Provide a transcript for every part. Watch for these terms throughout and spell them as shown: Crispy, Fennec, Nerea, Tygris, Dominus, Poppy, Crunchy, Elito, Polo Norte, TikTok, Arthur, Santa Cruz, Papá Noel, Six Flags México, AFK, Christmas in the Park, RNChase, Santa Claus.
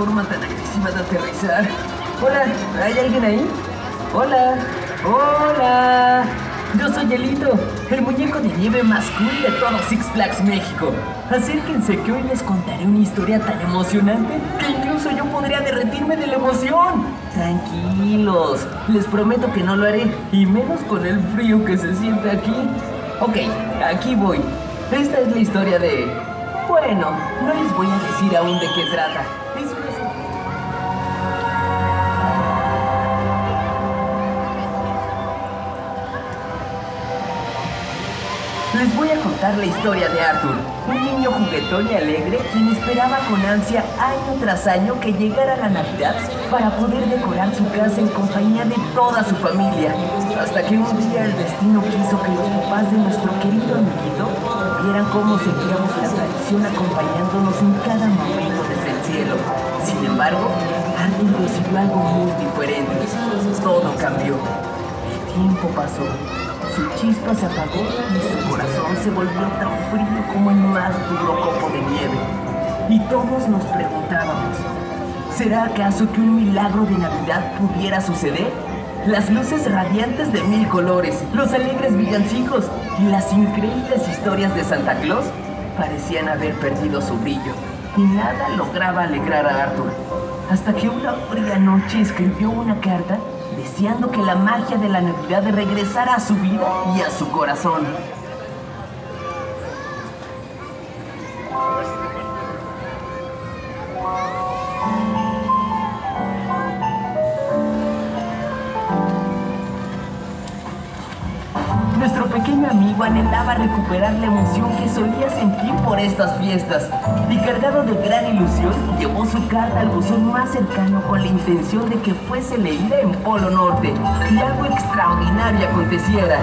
forma tan agresiva de aterrizar. Hola, ¿hay alguien ahí? Hola, hola. Yo soy Elito, el muñeco de nieve más cool de todo Six Flags México. Acérquense que hoy les contaré una historia tan emocionante que incluso yo podría derretirme de la emoción. Tranquilos, les prometo que no lo haré, y menos con el frío que se siente aquí. Ok, aquí voy. Esta es la historia de... Bueno, no les voy a decir aún de qué trata. Les voy a contar la historia de Arthur, un niño juguetón y alegre quien esperaba con ansia año tras año que llegara la Navidad para poder decorar su casa en compañía de toda su familia. Hasta que un día el destino quiso que los papás de nuestro querido amiguito vieran cómo seguíamos la tradición acompañándonos en cada momento desde el cielo. Sin embargo, Arthur recibió algo muy diferente. Todo cambió. El tiempo pasó. Su chispa se apagó y su corazón se volvió tan frío como el más duro copo de nieve. Y todos nos preguntábamos, ¿será acaso que un milagro de Navidad pudiera suceder? Las luces radiantes de 1000 colores, los alegres villancicos y las increíbles historias de Santa Claus parecían haber perdido su brillo y nada lograba alegrar a Arthur. Hasta que una fría noche escribió una carta deseando que la magia de la Navidad regresara a su vida y a su corazón. Nuestro pequeño amigo anhelaba recuperar la emoción que solía sentir por estas fiestas y, cargado de gran ilusión, llevó su carta al buzón más cercano con la intención de que fuese leída en Polo Norte y algo extraordinario aconteciera.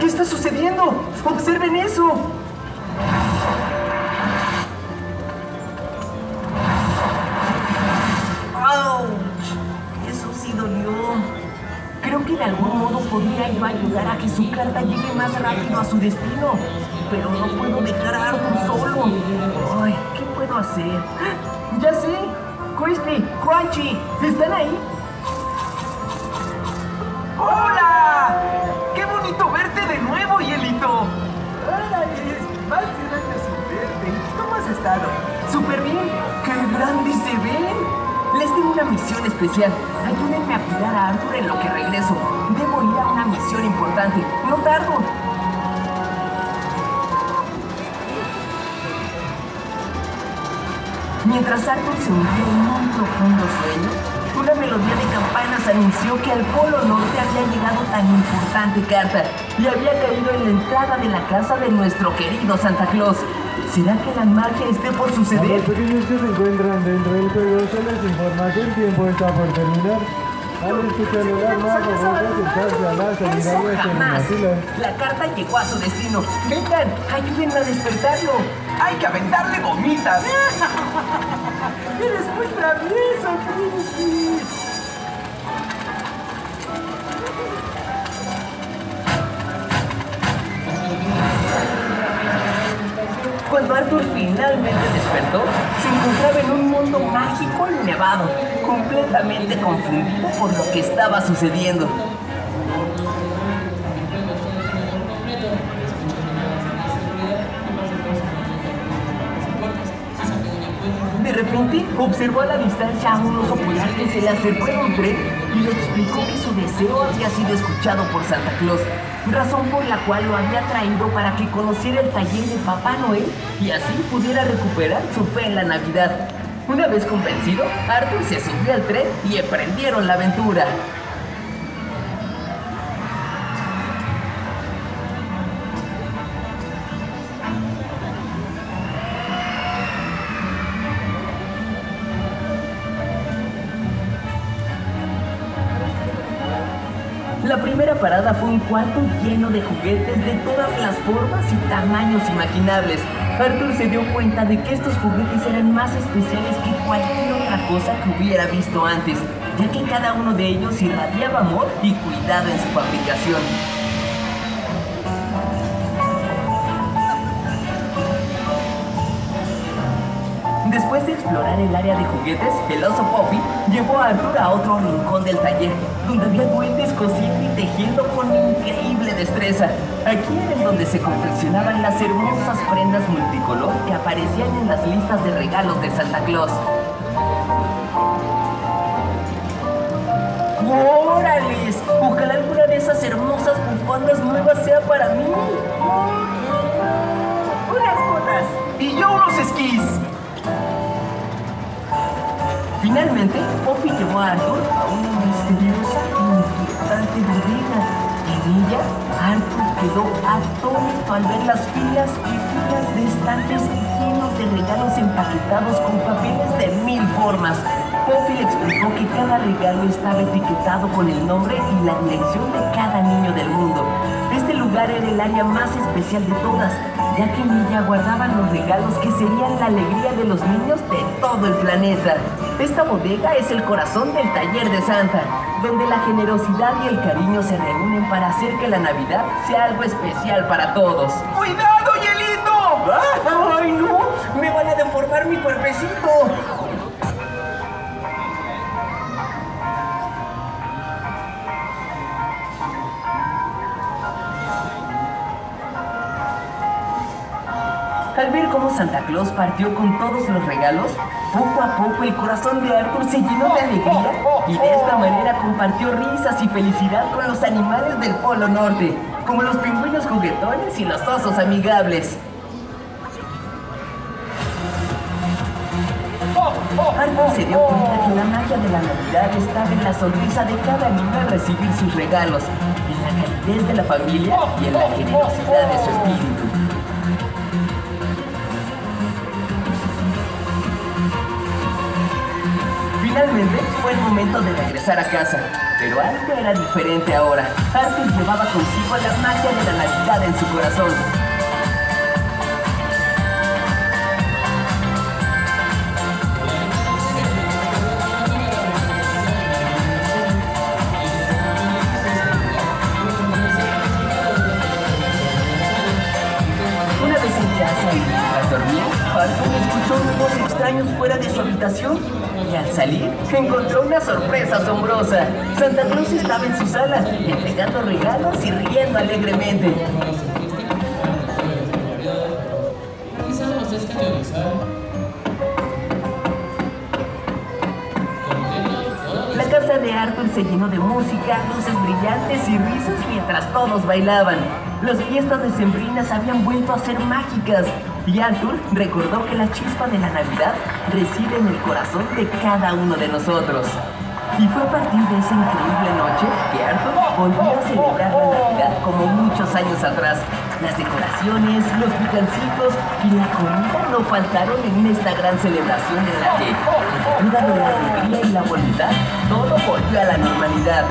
¿Qué está sucediendo? ¡Observen eso! Creo que de algún modo podría yo ayudar a que su carta llegue más rápido a su destino, pero no puedo dejar a Arthur solo. Ay, ¿qué puedo hacer? ¡Ya sé! Crispy, Crunchy, ¿están ahí? ¡Hola! ¡Qué bonito verte de nuevo, Elito! ¡Hola, Cris! Más de un año sin verte. ¿Cómo has estado? ¡Súper bien! ¡Qué grandes se ven! Les tengo una misión especial. Ayúdenme a cuidar a Arthur en lo que regreso. Debo ir a una misión importante. No tardo. Mientras Arthur se hundió en un profundo sueño, una melodía de campanas anunció que al Polo Norte había llegado tan importante carta y había caído en la entrada de la casa de nuestro querido Santa Claus. ¿Será que la magia esté por suceder? A los pequeños que se encuentran dentro del pegoso les informa que el tiempo está por terminar. A los que se anulan más o menos sentarse a la salida y a la fila. La carta llegó a su destino. Vengan, ayúdenme a despertarlo. ¡Hay que aventarle gomitas! ¡Eres muy travieso, Crispy! Cuando Arthur finalmente despertó, se encontraba en un mundo mágico y nevado, completamente confundido por lo que estaba sucediendo. De repente, observó a la distancia a un oso polar que se le acercó en un tren y le explicó que su deseo había sido escuchado por Santa Claus, razón por la cual lo había traído para que conociera el taller de Papá Noel y así pudiera recuperar su fe en la Navidad. Una vez convencido, Arthur se subió al tren y emprendieron la aventura. La primera parada fue un cuarto lleno de juguetes de todas las formas y tamaños imaginables. Arthur se dio cuenta de que estos juguetes eran más especiales que cualquier otra cosa que hubiera visto antes, ya que cada uno de ellos irradiaba amor y cuidado en su fabricación. Después de explorar el área de juguetes, el oso Poppy llevó a Arthur a otro rincón del taller, donde había duendes cosiendo y tejiendo con increíble destreza. Aquí era en donde se confeccionaban las hermosas prendas multicolor que aparecían en las listas de regalos de Santa Claus. ¡Órales! Ojalá alguna de esas hermosas bufandas nuevas sea para mí. Unas botas. Y yo unos esquís. Finalmente, Poppy llevó a Arthur a una misteriosa e inquietante bodega. En ella, Arthur quedó atónito al ver las filas y filas de estantes llenos de regalos empaquetados con papeles de mil formas. Poppy le explicó que cada regalo estaba etiquetado con el nombre y la dirección de cada niño del mundo. Este lugar era el área más especial de todas, ya que en ella guardaban los regalos que serían la alegría de los niños de todo el planeta. Esta bodega es el corazón del taller de Santa, donde la generosidad y el cariño se reúnen para hacer que la Navidad sea algo especial para todos. ¡Cuidado, Elito! ¡Ay, no! ¡Me van a deformar mi cuerpecito! Al ver cómo Santa Claus partió con todos los regalos, poco a poco el corazón de Arthur se llenó de alegría y de esta manera compartió risas y felicidad con los animales del Polo Norte, como los pingüinos juguetones y los osos amigables. Arthur se dio cuenta que la magia de la Navidad estaba en la sonrisa de cada niño al recibir sus regalos, en la calidez de la familia y en la generosidad de su espíritu. Finalmente fue el momento de regresar a casa, pero Arthur era diferente ahora. Arthur llevaba consigo la magia de la Navidad en su corazón. Una vez en casa y mientras dormía, Arthur escuchó unos extraños fuera de su habitación. Y al salir, encontró una sorpresa asombrosa. Santa Cruz estaba en su sala, entregando regalos y riendo alegremente. La casa de Arthur se llenó de música, luces brillantes y risas mientras todos bailaban. Las fiestas decembrinas habían vuelto a ser mágicas. Y Arthur recordó que la chispa de la Navidad reside en el corazón de cada uno de nosotros. Y fue a partir de esa increíble noche que Arthur volvió a celebrar la Navidad como muchos años atrás. Las decoraciones, los picancitos y la comida no faltaron en esta gran celebración en la que, con la ayuda de la alegría y la voluntad, todo volvió a la normalidad.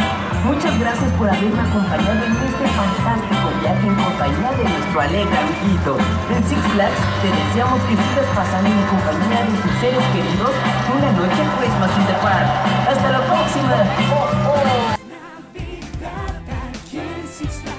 Muchas gracias por haberme acompañado en este fantástico viaje en compañía de nuestro alegre amiguito. En Six Flags te deseamos que sigas pasando en compañía de tus seres queridos una noche en Christmas in the Park. ¡Hasta la próxima!